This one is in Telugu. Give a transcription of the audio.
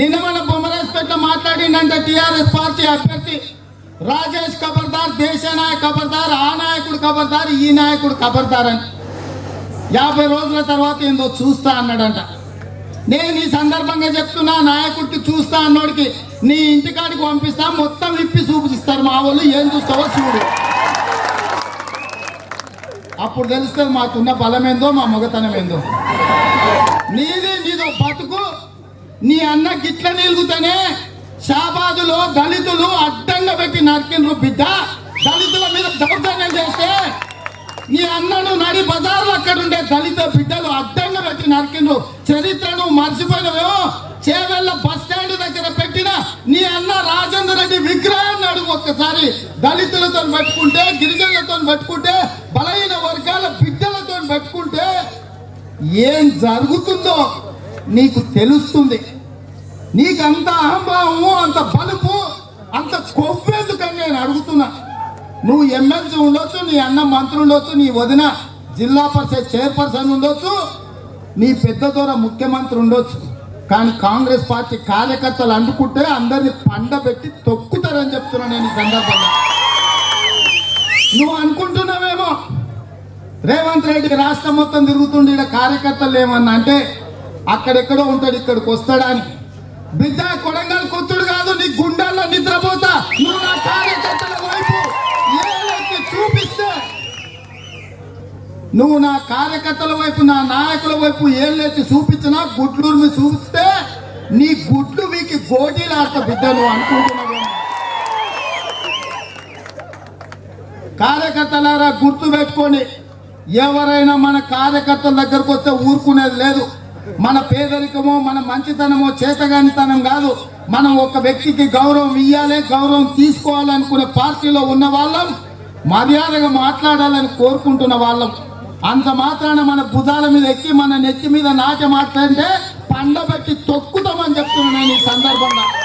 నినమల బొమ్మరాజపేట మాట్లాడినంటే టిఆర్ఎస్ పార్టీ అభ్యర్థి రాజేష్ ఖబర్దార్, దేశ నాయక్ ఖబర్దార్, ఆ నాయకుడు ఖబర్దార్, ఈ నాయకుడు ఖబర్దార్ అని 50 రోజుల తర్వాత ఏందో చూస్తా అన్నాడంట. నేను ఈ సందర్భంగా చెప్తున్నా, నాయకుడికి చూస్తా అన్నోడికి నీ ఇంటికాడికి పంపిస్తా, మొత్తం విప్పి చూపిస్తారు మా వాళ్ళు, ఏం చూస్తావో చూడు, అప్పుడు తెలుస్తుంది మాకున్న బలమేందో మా మొగతనమేందో. నీదో బతుకు, నీ అన్న గిట్ల నిలుగుతనే షాబాదులో దళితులు అడ్డంగా పెట్టి నరికిండ్రు బిడ్డ. దళితుల మీద దౌర్జన్యం చేస్తే నీ అన్నను నడి బజార్లు అక్కడుండే దళిత బిడ్డలు అడ్డంగా పెట్టి నరికిండ్రు. చరిత్రను మర్చిపోయినవేమో, చేవెళ్ళ బస్ స్టాండ్ దగ్గర పెట్టిన నీ అన్న రాజేందర్ రెడ్డి విగ్రహాన్ని అడుగు ఒక్కసారి. దళితులతో పెట్టుకుంటే, గిరిజనులతో పెట్టుకుంటే, బలహీన వర్గాల బిడ్డలతో పెట్టుకుంటే ఏం జరుగుతుందో నీకు తెలుస్తుంది. నీకంత అహంభావము, అంత బలుపు, అంత కొవ్వేందుకని నేను అడుగుతున్నా. నువ్వు ఎమ్మెల్సీ ఉండొచ్చు, నీ అన్న మంత్రి ఉండొచ్చు, నీ వదిన జిల్లా పరిషత్ చైర్పర్సన్ ఉండొచ్చు, నీ పెద్ద దూర ముఖ్యమంత్రి ఉండొచ్చు, కానీ కాంగ్రెస్ పార్టీ కార్యకర్తలు అంటుకుంటే అందరినీ పండబెట్టి తొక్కుతారని చెప్తున్నా నేను ఈ సందర్భంగా. నువ్వు అనుకుంటున్నావేమో రేవంత్ రెడ్డికి రాష్ట్రం మొత్తం తిరుగుతుండే ఇక్కడ కార్యకర్తలు ఏమన్నా అంటే అక్కడెక్కడో ఉంటాడు ఇక్కడికి వస్తాడని. బిడ్డ కొడంగల్ కొత్తుడు కాదు, నీ గుండాల్లో నిద్రపోతా. నువ్వు నా కార్యకర్తల వైపు ఏలెత్తి చూపిస్తే, నువ్వు నా కార్యకర్తల వైపు, నా నాయకుల వైపు ఏళ్ళెత్తి చూపించినా, గుడ్లూరు చూపిస్తే నీ గుడ్లు వీకి గోటీలాడతా బిడ్డ. నువ్వు అనుకుంటున్నావు. కార్యకర్తలారా గుర్తు పెట్టుకొని, ఎవరైనా మన కార్యకర్తల దగ్గరకు వస్తే ఊరుకునేది లేదు. మన పేదరికమో మన మంచితనమో చేతగానితనం కాదు. మనం ఒక వ్యక్తికి గౌరవం ఇవ్వాలి, గౌరవం తీసుకోవాలనుకునే పార్టీలో ఉన్న వాళ్ళం, మర్యాదగా మాట్లాడాలని కోరుకుంటున్న వాళ్ళం. అంత మాత్రాన మన భుజాల మీద ఎక్కి మన నెత్తి మీద నాట్యం ఆడుతుంటే పండబెట్టి తొక్కుతామని చెప్తున్నాను నేను ఈ సందర్భంగా.